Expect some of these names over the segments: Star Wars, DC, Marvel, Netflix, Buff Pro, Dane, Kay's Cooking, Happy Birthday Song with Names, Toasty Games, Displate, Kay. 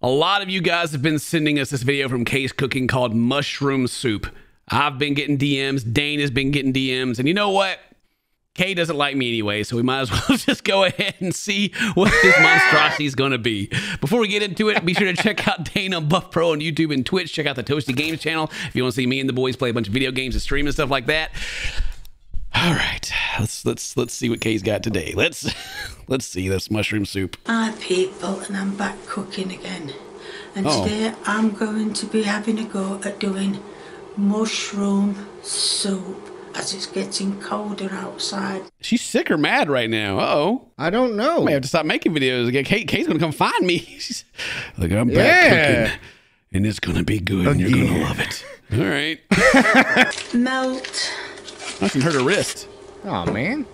A lot of you guys have been sending us this video from Kay's Cooking called Mushroom Soup. I've been getting DMs. Dane has been getting DMs. And you know what? Kay doesn't like me anyway, so we might as well just go ahead and see what this monstrosity is going to be. Before we get into it, be sure to check out Dane on Buff Pro on YouTube and Twitch. Check out the Toasty Games channel if you want to see me and the boys play a bunch of video games and stream and stuff like that. All right, let's see what Kay's got today. Let's see this mushroom soup. Hi people, and I'm back cooking again. And today I'm going to be having a go at doing mushroom soup as it's getting colder outside. She's sick or mad right now. Uh-oh. I don't know. I may have to stop making videos again. Kay's gonna come find me. She's, look, I'm back cooking, and it's gonna be good, and you're gonna love it. All right. Melt. I can hurt her wrist. Oh man!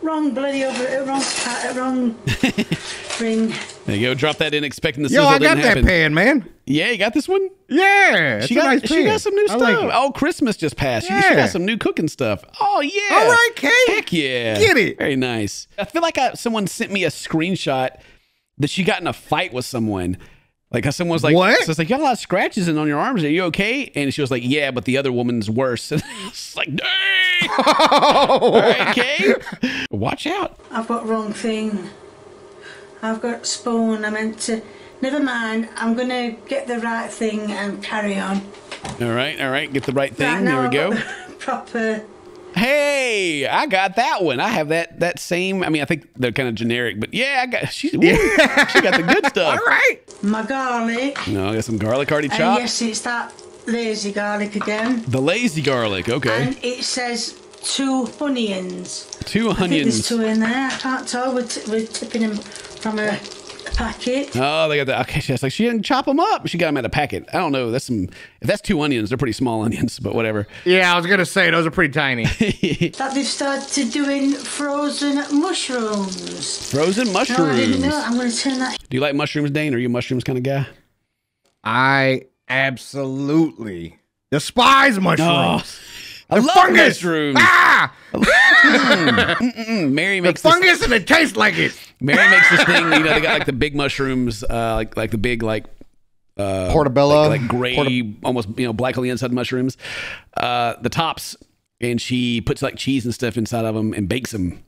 Wrong bloody over, wrong pat, wrong ring. There you go. Drop that in, expecting the sizzle. Yo, I got that pan, man. Yeah, you got this one. Yeah, she got some new stuff. Like Christmas just passed. Yeah. She got some new cooking stuff. Oh yeah! All right, Kay. Heck yeah! Get it. Very nice. I feel like someone sent me a screenshot that she got in a fight with someone. Like someone's like, what? So it's like, you got a lot of scratches on your arms. Are you okay? And she was like, yeah, but the other woman's worse. And it's like, dang! All right, Kay. Watch out. I've got wrong thing. I've got spawn. I meant to. Never mind. I'm going to get the right thing and carry on. All right. All right. Get the right thing. Right, there we go. Proper. Hey, I got that one. I have that same. I mean, I think they're kind of generic, but yeah, I got. She got the good stuff. All right. My garlic. No, I got some garlic already chopped. Yes, it's that lazy garlic again. The lazy garlic. Okay. And it says 2 onions. 2 onions. I think there's 2 in there. I can't tell. We're tipping them from a packet. Oh, they got that. Okay, she's like, she didn't chop them up. She got them in a packet. I don't know. That's some. If that's 2 onions, they're pretty small onions, but whatever. Yeah, I was gonna say those are pretty tiny. That they've started doing frozen mushrooms. Frozen mushrooms. No, I didn't know. I'm gonna turn that. Do you like mushrooms, Dane? Are you a mushrooms kind of guy? I absolutely despise mushrooms. Oh, I love fungus. Mushrooms. Ah! Mary makes the fungus and it tastes like it. Mary makes this thing, you know, they got like the big mushrooms, like the big portobello, like gray, almost, you know, black on the inside mushrooms, the tops, and she puts like cheese and stuff inside of them and bakes them,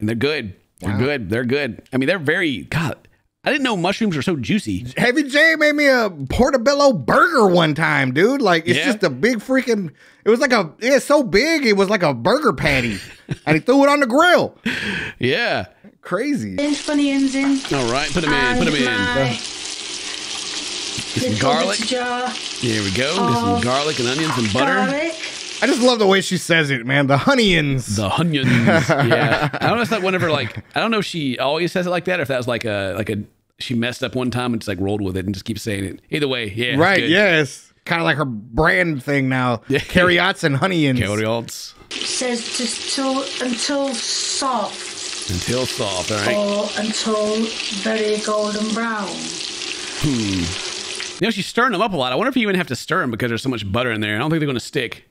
and they're good. Wow. They're good. They're good. I mean, they're very. God, I didn't know mushrooms are so juicy. Heavy J made me a portobello burger one time, dude. Like, it's just a big freaking, it was like a, it's so big, it was like a burger patty. And he threw it on the grill. Yeah. Crazy. Onions in. All right, put them in, put them in. Some garlic. Here we go. Some garlic and onions and butter. Garlic. I just love the way she says it, man. The onions. The onions. Yeah. I don't know if that whenever, like, I don't know if she always says it like that or if that was like a, she messed up one time and just like rolled with it and just keeps saying it. Either way, yeah. Right, it's yes. Kind of like her brand thing now. Yeah. Carryots and honeyins. Carryots. It says just until soft. Until soft, all right. Or until very golden brown. You know, she's stirring them up a lot. I wonder if you even have to stir them because there's so much butter in there. I don't think they're going to stick.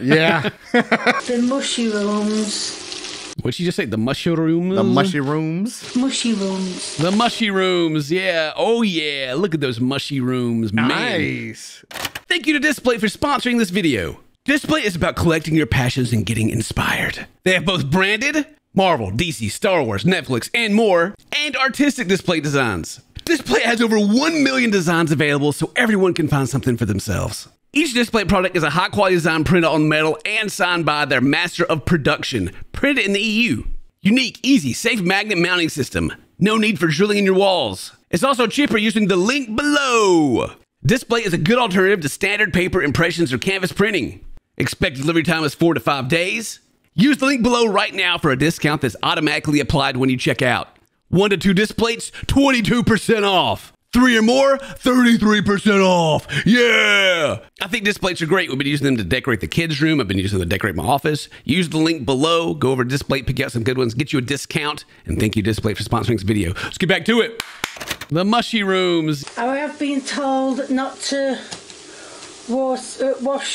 Yeah. The mushrooms. What'd she just say? The mushrooms? The mushrooms. Mushrooms. The mushrooms. Yeah. Oh, yeah. Look at those mushrooms, man. Nice. Thank you to Displate for sponsoring this video. Displate is about collecting your passions and getting inspired. They have both branded, Marvel, DC, Star Wars, Netflix, and more, and artistic display designs. Displate has over 1 million designs available so everyone can find something for themselves. Each Displate product is a high-quality design printed on metal and signed by their master of production. Printed in the EU. Unique, easy, safe magnet mounting system. No need for drilling in your walls. It's also cheaper using the link below. Displate is a good alternative to standard paper impressions or canvas printing. Expected delivery time is 4 to 5 days. Use the link below right now for a discount that's automatically applied when you check out. 1 to 2 Displates, 22% off. 3 or more, 33% off. Yeah! I think Displates are great. We've been using them to decorate the kids' room. I've been using them to decorate my office. Use the link below. Go over to Displate, pick out some good ones, get you a discount. And thank you, Displate, for sponsoring this video. Let's get back to it. The mushrooms. I have been told not to wash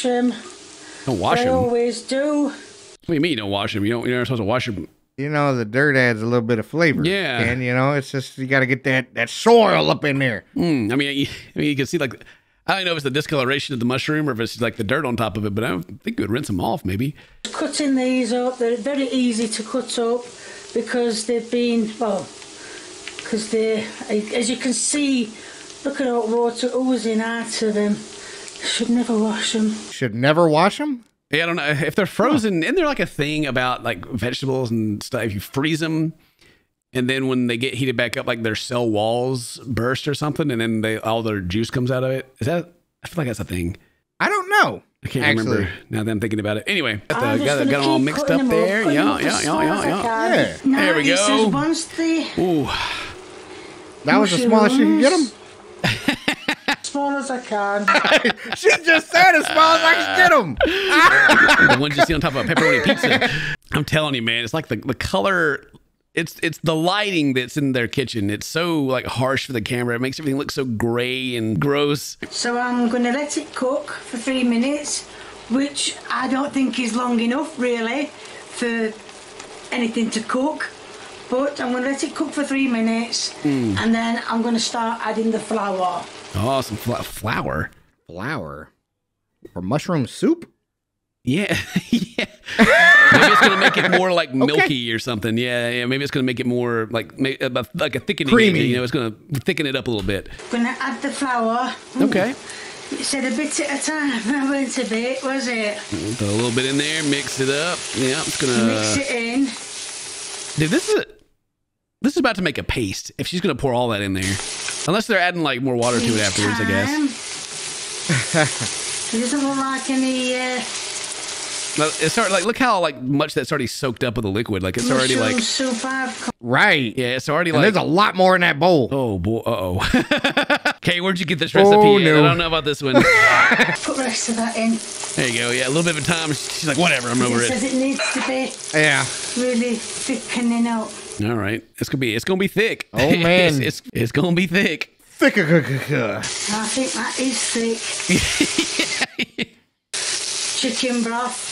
them. Don't wash them. I always do. What do you mean you don't wash them? You're not supposed to wash them you know, the dirt adds a little bit of flavor. Yeah. And, you know, it's just, you got to get that soil up in there. Mm, I mean, you can see, like, I don't know if it's the discoloration of the mushroom or if it's like the dirt on top of it, but I don't think it would rinse them off, maybe. Cutting these up, they're very easy to cut up because they've been, well, because they're, as you can see, look at all the water oozing out of them. Should never wash them. Should never wash them? Yeah, I don't know. If they're frozen, isn't there like a thing about like vegetables and stuff? If you freeze them, and then when they get heated back up, like their cell walls burst or something, and then all their juice comes out of it. Is that? I feel like that's a thing. I don't know. I can't remember now that I'm thinking about it. Anyway, got them all mixed up there. Yeah. There we go. Ooh, that was the smallest you could get them. Small as I can. She just said as small as I can get them. The ones you see on top of a pepperoni pizza. I'm telling you, man, it's like the color. It's the lighting that's in their kitchen. It's so like harsh for the camera. It makes everything look so gray and gross. So I'm gonna let it cook for 3 minutes, which I don't think is long enough really for anything to cook. But I'm gonna let it cook for 3 minutes, and then I'm gonna start adding the flour. Oh, some flour. Flour for mushroom soup? Yeah, yeah. Maybe it's gonna make it more like milky or something. Yeah, yeah. Maybe it's gonna make it more like a thickening. Creamy. You know, it's gonna thicken it up a little bit. Gonna add the flour. Okay. You said a bit at a time. That wasn't a bit, was it? Put a little bit in there. Mix it up. Yeah, I'm just gonna mix it in. Dude, this is about to make a paste. If she's gonna pour all that in there, unless they're adding like more water to it afterwards, I guess. It doesn't look like any. It's already, like, look how like much that's already soaked up with the liquid. Like it's already like right. Yeah, it's already like. And there's a lot more in that bowl. Oh boy. Uh-oh. Kay, where'd you get this recipe? No. I don't know about this one. Put the rest of that in. There you go. Yeah, a little bit of time. She's like, whatever, I'm over it. Because it needs to be really thickening up. All right. It's gonna be thick. Oh man. it's gonna be thick. Thick. I think that is thick. Yeah. Chicken broth.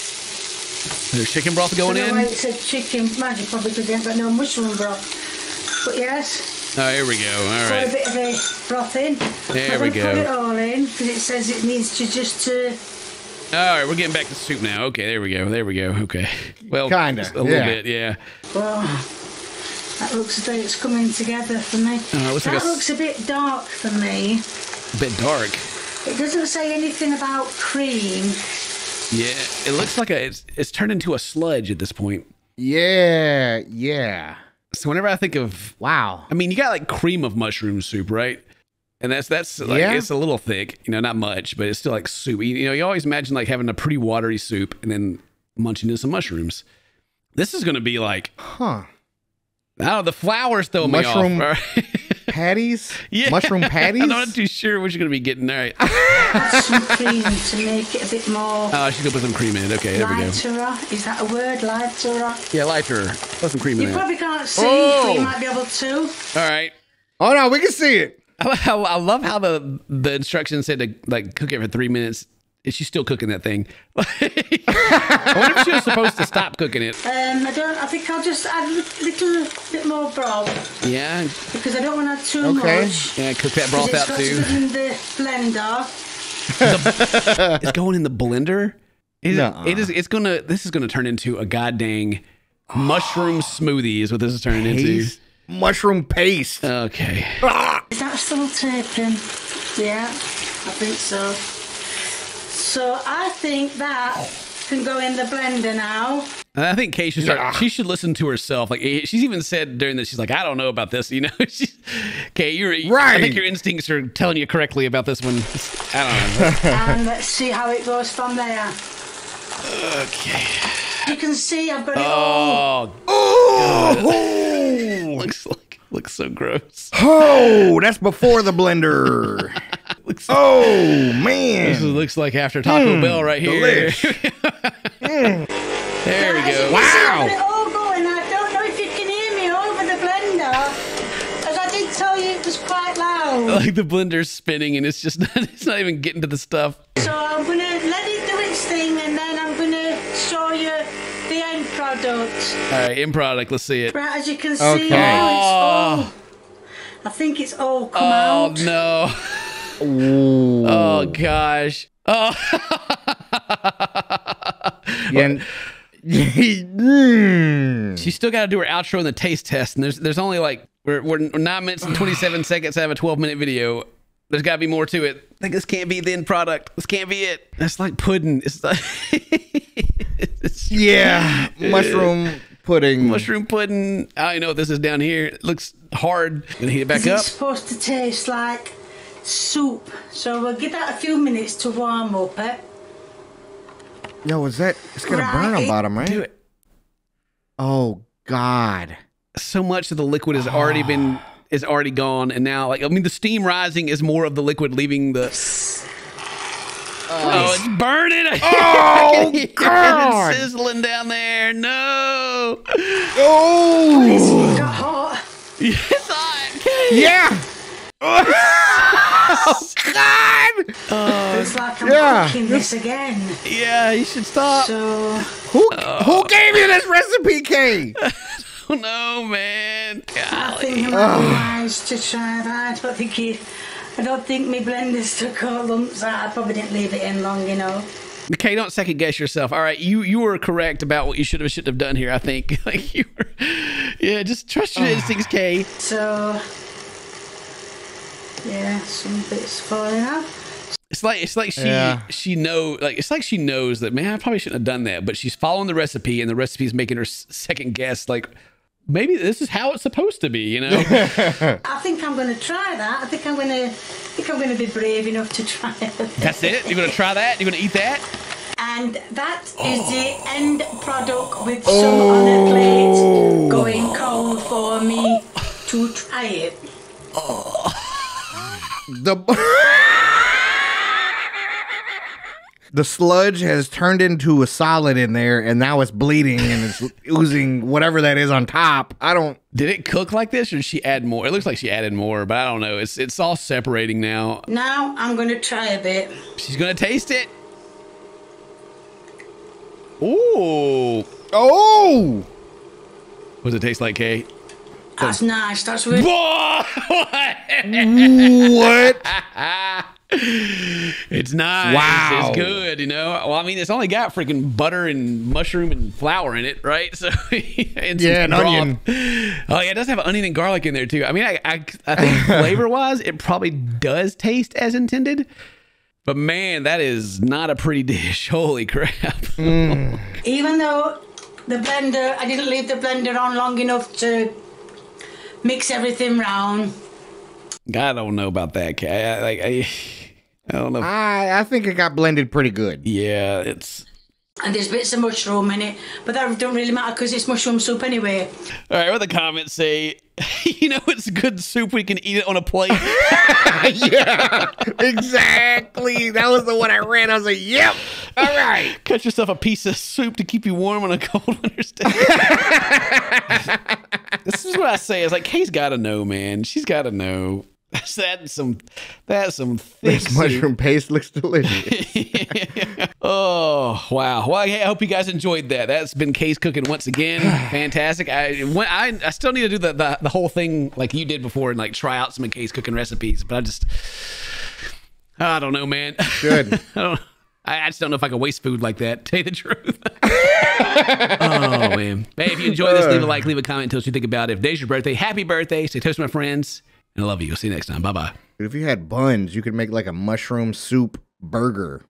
There's chicken broth going in? It said chicken. Man, you probably didn't get no mushroom broth. But yes. Oh, here we go. All right. Put a bit of a broth in. There we go. Put it all in because it says it needs to just to. All right, we're getting back to soup now. Okay, there we go. There we go. Okay. Well, kind of. A little bit, yeah. Well, that looks as though it's coming together for me. That looks a bit dark for me. A bit dark. It doesn't say anything about cream. Yeah, it looks like it's turned into a sludge at this point. Yeah, yeah. So whenever I think of I mean, you got like cream of mushroom soup, right? And that's like it's a little thick, you know, not much, but it's still like soup. You know, you always imagine like having a pretty watery soup and then munching into some mushrooms. This is gonna be like, oh, the flour's throwing me off. Mushroom patties? Yeah. Mushroom patties? I'm not too sure what you're gonna be getting. All right. Add some cream to make it a bit more. Oh, she's gonna put some cream in. Okay, there we go. Lighterer. Is that a word? Lighterer? Yeah, lighter. Put some cream in. You probably can't see, but you might be able to. All right. Oh no, we can see it. I love how the instructions said to like cook it for 3 minutes. Is she still cooking that thing? I wonder if she was supposed to stop cooking it. I think I'll just add a little bit more broth. Yeah. Because I don't want to add too much. Yeah, cook that broth out too. It's in the blender. It's going in the blender? This is gonna turn into a goddamn mushroom smoothie is what this is turning into. Mushroom paste. Okay. Is that still taping? Yeah, I think so. So I think that can go in the blender now. I think Kay should start. She should listen to herself. Like she's even said during this, she's like, I don't know about this. You know, Kay, you're right. I think your instincts are telling you correctly about this one. I don't know. And let's see how it goes from there. Okay. You can see I've got it all. Oh, looks so gross. Oh, that's before the blender. Man, this looks like after Taco Bell right here. There we go. Wow. It all going. I don't know if you can hear me over the blender, as I did tell you it was quite loud. Like the blender's spinning and it's just not even getting to the stuff. So I'm gonna let it do its thing and then I'm gonna show you the end product. don't. All right, in product, let's see it. Right, as you can see, now it's all. I think it's all come out. Oh, no. Ooh. Oh, gosh. Oh. She's still got to do her outro and the taste test, and there's only like we're 9 minutes and 27 seconds out of a 12-minute video. There's got to be more to it. I think this can't be the end product. This can't be it. That's like pudding. It's like it's yeah, mushroom pudding. Mushroom pudding. I don't know if this is down here. It looks hard. Gonna heat it back up. It's supposed to taste like soup, so we'll give that a few minutes to warm up. Eh? Yo, is that it's gonna burn on bottom, right? Do it. Oh God! So much of the liquid has already been is already gone, and now, like, I mean, the steam rising is more of the liquid leaving the. Oh, it's burning! Oh God! It's sizzling down there. No! Oh! Please, it got hot. It's hot. Yeah. Oh God! It's like I'm cooking this again. Yeah, you should stop. So, who gave you this recipe, Kay? I don't know, man. Golly. I think I'm wise to try that, but I don't think my blender's took all lumps out. I probably didn't leave it in long, you know. Kay, don't second guess yourself. All right, you were correct about what you should have done here. I think like you were, yeah. Just trust your instincts, Kay. So. Yeah, some bits falling off. It's like she know she knows that, man, I probably shouldn't have done that, but she's following the recipe and the recipe's making her second guess, like maybe this is how it's supposed to be, you know. I think I'm gonna try that. I think I'm gonna be brave enough to try it. That's it? You're gonna try that? You're gonna eat that? And that is the end product with some on a plate going cold for me to try it. Oh. The sludge has turned into a solid in there, and now it's bleeding and it's oozing whatever that is on top. I don't. Did it cook like this, or did she add more? It looks like she added more, but I don't know. It's all separating now. Now I'm gonna try a bit. She's gonna taste it. Ooh. Oh. What does it taste like, Kay? That's nice. That's weird. What? It's nice. Wow. It's good, you know. Well, I mean, it's only got freaking butter and mushroom and flour in it, right? So and yeah, an onion. Oh yeah, it does have onion and garlic in there too. I mean, I think flavor wise, it probably does taste as intended. But man, that is not a pretty dish. Holy crap! Even though the blender, I didn't leave the blender on long enough to. Mix everything round. I don't know about that, Kay. I don't know. I think it got blended pretty good. Yeah, it's... And there's bits of mushroom in it, but that don't really matter because it's mushroom soup anyway. All right, what the comments say? You know, it's good soup. We can eat it on a plate. Yeah, exactly. That was the one I read. I was like, yep. All right. Cut yourself a piece of soup to keep you warm on a cold winter's day. This is what I say. It's like Kay's got to know, man. She's got to know. That's some thick soup. This mushroom paste looks delicious. Oh, wow. Well, hey, I hope you guys enjoyed that. That's been Kay's Cooking once again. Fantastic. I still need to do the whole thing like you did before and like try out some of Kay's Cooking recipes, but I don't know, man. Good. I just don't know if I can waste food like that, to tell you the truth. Oh, man. Hey, if you enjoyed this, leave a like, leave a comment, tell us what you think about it. If today's your birthday, happy birthday. Stay toast, my friends. And I love you. I'll see you next time. Bye-bye. If you had buns, you could make like a mushroom soup burger.